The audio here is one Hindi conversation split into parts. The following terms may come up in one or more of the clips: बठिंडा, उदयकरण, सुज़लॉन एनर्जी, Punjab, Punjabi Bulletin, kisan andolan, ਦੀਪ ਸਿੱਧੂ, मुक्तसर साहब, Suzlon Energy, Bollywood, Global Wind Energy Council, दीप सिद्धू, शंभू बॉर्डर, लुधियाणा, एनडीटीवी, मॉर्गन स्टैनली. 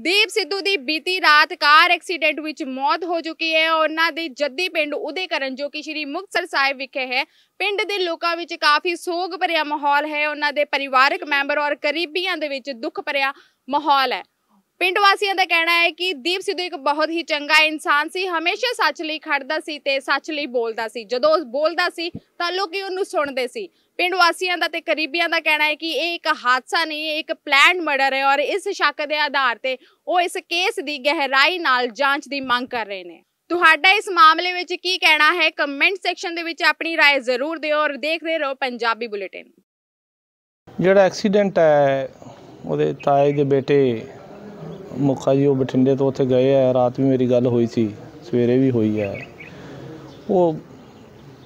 दीप सिद्धू की बीती रात कार एक्सीडेंट विच मौत हो चुकी है। उन्हां दे जद्दी पिंड उदयकरण जो कि श्री मुक्तसर साहब विखे है, पिंड दे लोकां विच काफ़ी सोग भरिया माहौल है। उन्हां दे परिवारक मैंबर और करीबियां दे विच दुख भरिया माहौल है। पिंड वासियों का कहना है कि दीप सिद्धू एक बहुत ही चंगा इंसान सी, हमेशा सच लई खड़दा सी ते सच लई बोलदा सी। जदों बोलदा सी तां लोकी उहनूं सुणदे सी। पिंड वासियों का ते करीबियां का कहना है कि यह एक हादसा नहीं, एक प्लैंड मर्डर है और इस शक के आधार पर वह इस केस की गहराई नाल जांच की मांग कर रहे हैं। तुहाडा इस मामले में की कहना है, कमेंट सैक्शन दे विच अपनी राय जरूर दिओ और देखते रहो पंजाबी बुलेटिन। जिहड़ा एक्सीडेंट है उहदे ताए दे बेटे मुखा जी वो बठिंडे तो उत्थे गए है। रात भी मेरी गल हुई सी, सवेरे भी हुई है। वो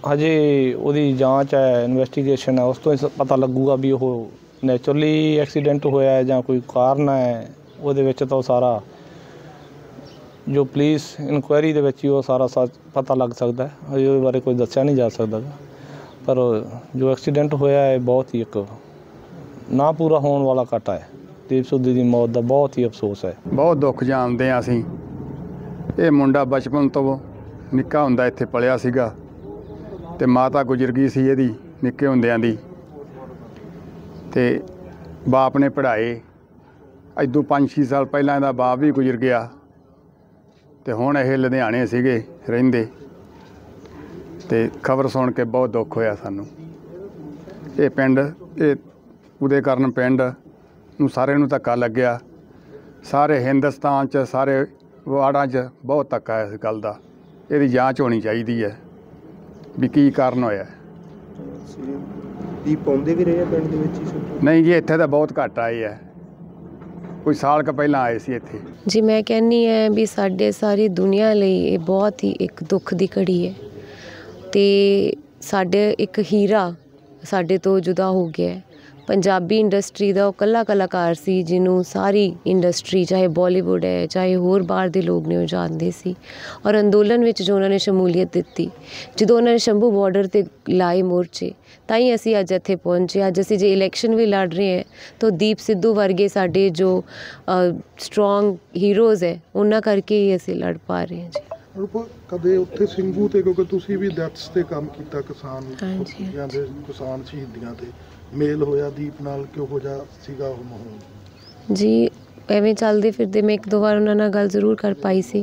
हजे उहदी जांच है, इन्वेस्टिगेशन है, उस तो पता लगूगा भी वो नैचुरली एक्सीडेंट होया है जां कोई कारण है। उहदे विच तो सारा जो पुलिस इनकुआरी दे विच वो सारा सच पता लग सकता है। हजे उहदे बारे कोई दस्सिया नहीं जा सकता। पर जो एक्सीडेंट होया है बहुत ही एक ना पूरा होने वाला घाटा है। दीप सिद्धू की मौत का बहुत ही अफसोस है, बहुत दुख जानते हैं। असी ये मुंडा बचपन तो निक्का हुंदा इत्थे पलिया सीगा ते माता गुजर गई सी इहदी निक्के हुंदियां दी, ते बाप ने पढ़ाए। अजों 5-6 साल पहलां इहदा बाप भी गुजर गया ते हुण इह लुधियाणे सीगे रहिंदे ते खबर सुण के बहुत दुख होया सानूं। ये पिंड ये उहदे कारण पिंड सारे नूं धक्का लग गया। सारे हिंदुस्तान च सारे वार्डां च बहुत धक्का है इस गल का। इहदी जांच होनी चाहिदी है भी की कारण होया। नहीं जी, इत्थे तां बहुत घट आए है, कोई साल क पहलां आए सी इत्थे जी। मैं कहनी है भी साडे सारी दुनिया लई बहुत ही एक दुख दी घड़ी है ते साडे एक हीरा साडे तो जुदा हो गया है। पंजाबी इंडस्ट्री का वह कला कलाकार सी जिन्हों सारी इंडस्ट्री चाहे बॉलीवुड है चाहे होर बाहर के लोग ने जानते सी और अंदोलन में जो उन्होंने शमूलीयत दी। जो उन्होंने शंभू बॉर्डर ते लाए मोर्चे ताई असी अज इत्थे पहुँचे। अज असी जे इलेक्शन भी लड़ रहे हैं तो दीप सिद्धू वर्गे साडे जो स्ट्रोंग हीरोज़ है उन्हां करके ही असी लड़ पा रहे हैं जी। कदे उत्थे सिंभू ते क्योंकि तुसीं भी डेथ्स ते काम कीता, किसान शहीदियां दे किसान शहीदियां ते मेल होया दीप नाल क्यों हो जा सीगा हो माहौल जी। ਐਵੇਂ ਚੱਲਦੇ ਫਿਰਦੇ मैं एक दो बार उन्होंने गल जरूर कर पाई सी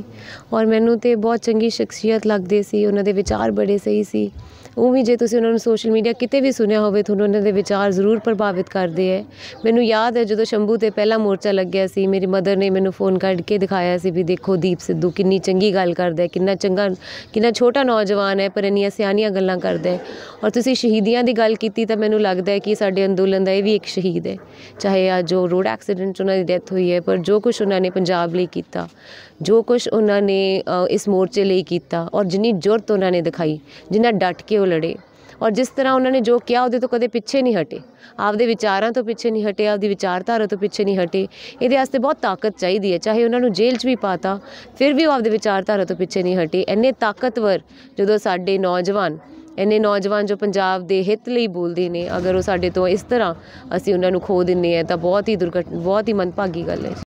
और मैनू तो बहुत चंगी शख्सियत लगते सी। उन्होंने विचार बड़े सही सी। ਉਹ ਵੀ ਜੇ ਤੁਸੀਂ ਉਹਨਾਂ ਨੂੰ ਸੋਸ਼ਲ ਮੀਡੀਆ ਕਿਤੇ ਵੀ ਸੁਣਿਆ ਹੋਵੇ ਤੁਹਾਨੂੰ ਉਹਨਾਂ ਦੇ ਵਿਚਾਰ ਜ਼ਰੂਰ ਪ੍ਰਭਾਵਿਤ ਕਰਦੇ ਹੈ। ਮੈਨੂੰ ਯਾਦ ਹੈ ਜਦੋਂ ਸ਼ੰਭੂ ਤੇ ਪਹਿਲਾ ਮੋਰਚਾ ਲੱਗਿਆ ਸੀ ਮੇਰੀ ਮਦਰ ਨੇ ਮੈਨੂੰ ਫੋਨ ਕੱਢ ਕੇ ਦਿਖਾਇਆ ਸੀ ਵੀ ਦੇਖੋ ਦੀਪ ਸਿੱਧੂ ਕਿੰਨੀ ਚੰਗੀ ਗੱਲ ਕਰਦਾ ਹੈ, ਕਿੰਨਾ ਚੰਗਾ, ਕਿੰਨਾ ਛੋਟਾ ਨੌਜਵਾਨ ਹੈ ਪਰ ਇੰਨੀਆਂ ਸਿਆਣੀਆਂ ਗੱਲਾਂ ਕਰਦਾ ਹੈ। ਔਰ ਤੁਸੀਂ ਸ਼ਹੀਦੀਆਂ ਦੀ ਗੱਲ ਕੀਤੀ ਤਾਂ ਮੈਨੂੰ ਲੱਗਦਾ ਹੈ ਕਿ ਸਾਡੇ ਅੰਦੋਲਨ ਦਾ ਇਹ ਵੀ ਇੱਕ ਸ਼ਹੀਦ ਹੈ। ਚਾਹੇ ਆ ਜੋ ਰੋਡ ਐਕਸੀਡੈਂਟ 'ਚ ਉਹਨਾਂ ਦੀ ਡੈਥ ਹੋਈ ਹੈ ਪਰ ਜੋ ਕੁਛ ਉਹਨਾਂ ਨੇ ਪੰਜਾਬ ਲਈ ਕੀਤਾ, ਜੋ ਕੁਛ ਉਹਨਾਂ ਨੇ ਇਸ ਮੋਰਚੇ ਲਈ ਕੀਤਾ ਔਰ ਜਿੰਨੀ ਜੁਰਤ ਉਹਨਾਂ ਨੇ ਦਿਖਾਈ, ਜਿੰਨਾ ਡਟ ਕੇ लड़े और जिस तरह उन्होंने जो किया उहदे तो कदे पिछे नहीं हटे, आपदे विचारां तो पिछे नहीं हटे, आपदी विचारधारा तो पिछे नहीं हटे। इहदे वास्ते बहुत ताकत चाहिदी है। चाहे उन्होंने जेल च भी पाता फिर भी आपदे विचारधारा तो पिछे नहीं हटे। इन्ने ताकतवर जो साडे नौजवान इन्ने नौजवान जो पंजाब के हित लई बोलदे ने अगर वह साडे तो इस तरह असीं उन्होंने खो दिंदे हैं तो बहुत ही दुर्घटना, बहुत ही मनभागी गल है।